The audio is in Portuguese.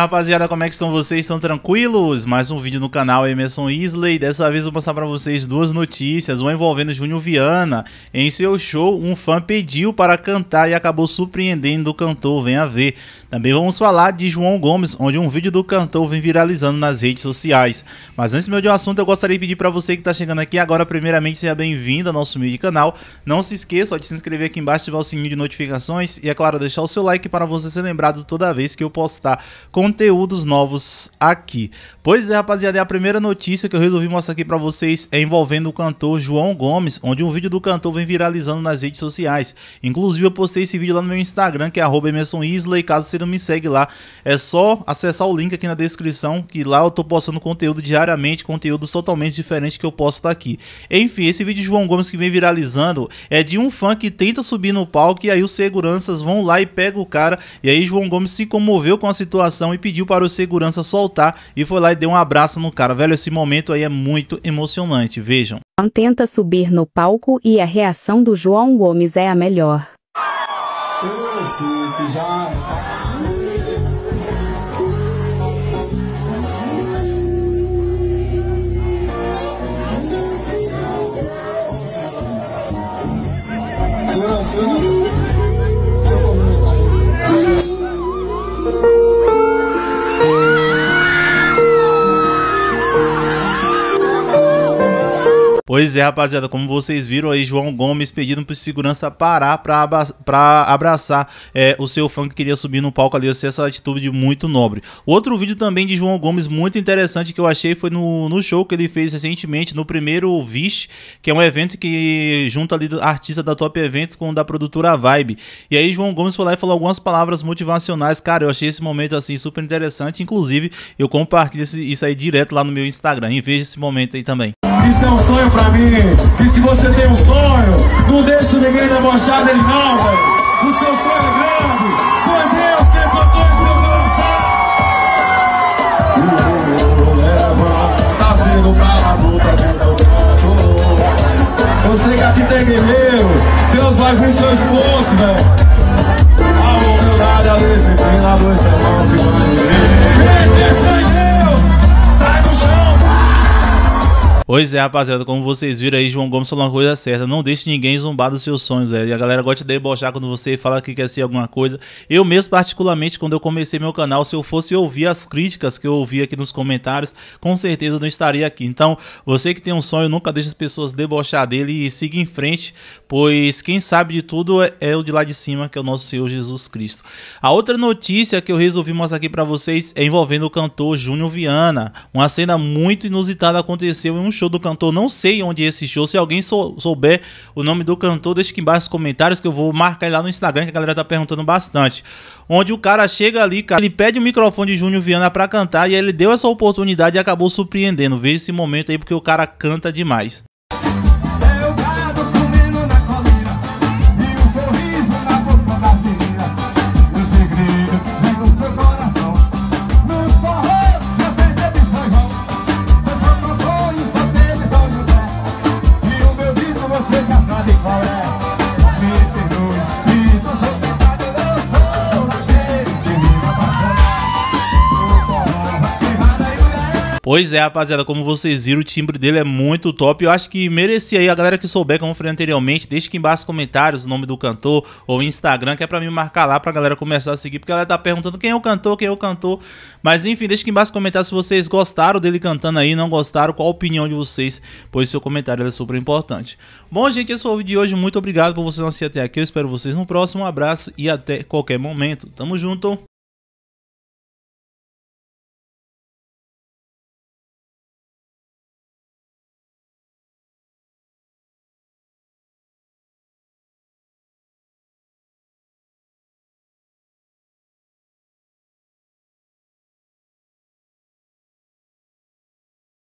rapaziada, como é que estão vocês? Estão tranquilos? Mais um vídeo no canal Emerson Yslley. Dessa vez eu vou passar pra vocês duas notícias. Uma envolvendo Júnior Vianna. Em seu show, um fã pediu para cantar e acabou surpreendendo o cantor, venha ver. Também vamos falar de João Gomes, onde um vídeo do cantor vem viralizando nas redes sociais. Mas antes meu de um assunto, eu gostaria de pedir pra você que tá chegando aqui agora, primeiramente, seja bem-vindo ao nosso vídeo canal. Não se esqueça de se inscrever aqui embaixo, ativar o sininho de notificações e, é claro, deixar o seu like para você ser lembrado toda vez que eu postar conteúdos novos aqui. Pois é, rapaziada, a primeira notícia que eu resolvi mostrar aqui pra vocês é envolvendo o cantor João Gomes, onde um vídeo do cantor vem viralizando nas redes sociais. Inclusive eu postei esse vídeo lá no meu Instagram, que é @emersonyslley. Caso você não me segue lá, é só acessar o link aqui na descrição, que lá eu tô postando conteúdo diariamente, conteúdos totalmente diferentes que eu posto aqui. Enfim, esse vídeo de João Gomes que vem viralizando é de um fã que tenta subir no palco e aí os seguranças vão lá e pegam o cara, e aí João Gomes se comoveu com a situação e pediu para o segurança soltar e foi lá e deu um abraço no cara. Velho, esse momento aí é muito emocionante, vejam. Tenta subir no palco e a reação do João Gomes é a melhor. Pois é, rapaziada, como vocês viram aí, João Gomes pedindo pro segurança parar pra abraçar o seu fã que queria subir no palco ali. Eu sei, essa atitude muito nobre. Outro vídeo também de João Gomes muito interessante que eu achei foi no show que ele fez recentemente, no primeiro Vish, que é um evento que junta ali artista da Top Events com o da produtora Vibe. E aí João Gomes foi lá e falou algumas palavras motivacionais. Cara, eu achei esse momento assim super interessante. Inclusive, eu compartilho isso aí direto lá no meu Instagram. E veja esse momento aí também. Isso é um sonho pra mim, e se você tem um sonho, não deixa ninguém na machada dele não, velho. O seu sonho é grande, foi Deus que botou em seu coração. O mundo leva, tá sendo pra luta dentro do canto. Eu sei que aqui tem guerreiro, Deus vai vir seu esforço, velho. A humildade, a disciplina, a dois salão que vai viver. Pois é, rapaziada, como vocês viram aí, João Gomes falou uma coisa certa. Não deixe ninguém zombar dos seus sonhos, velho. E a galera gosta de debochar quando você fala que quer ser alguma coisa. Eu mesmo, particularmente, quando eu comecei meu canal, se eu fosse ouvir as críticas que eu ouvi aqui nos comentários, com certeza eu não estaria aqui. Então, você que tem um sonho, nunca deixe as pessoas debochar dele e siga em frente, pois quem sabe de tudo é o de lá de cima, que é o nosso Senhor Jesus Cristo. A outra notícia que eu resolvi mostrar aqui pra vocês é envolvendo o cantor Júnior Vianna. Uma cena muito inusitada aconteceu em um show do cantor, não sei onde é esse show. Se alguém souber o nome do cantor, deixa aqui embaixo nos comentários que eu vou marcar ele lá no Instagram, que a galera tá perguntando bastante. Onde o cara chega ali, cara, ele pede o microfone de Júnior Vianna pra cantar e ele deu essa oportunidade e acabou surpreendendo. Veja esse momento aí porque o cara canta demais. Pois é, rapaziada, como vocês viram, o timbre dele é muito top. Eu acho que merecia aí, a galera que souber, como eu falei anteriormente, deixa aqui embaixo nos comentários o nome do cantor ou o Instagram, que é pra mim marcar lá pra galera começar a seguir, porque ela tá perguntando quem é o cantor. Mas enfim, deixa aqui embaixo nos comentários se vocês gostaram dele cantando aí, não gostaram, qual a opinião de vocês, pois seu comentário é super importante. Bom, gente, esse foi o vídeo de hoje. Muito obrigado por vocês assistirem até aqui. Eu espero vocês no próximo. Um abraço e até qualquer momento. Tamo junto.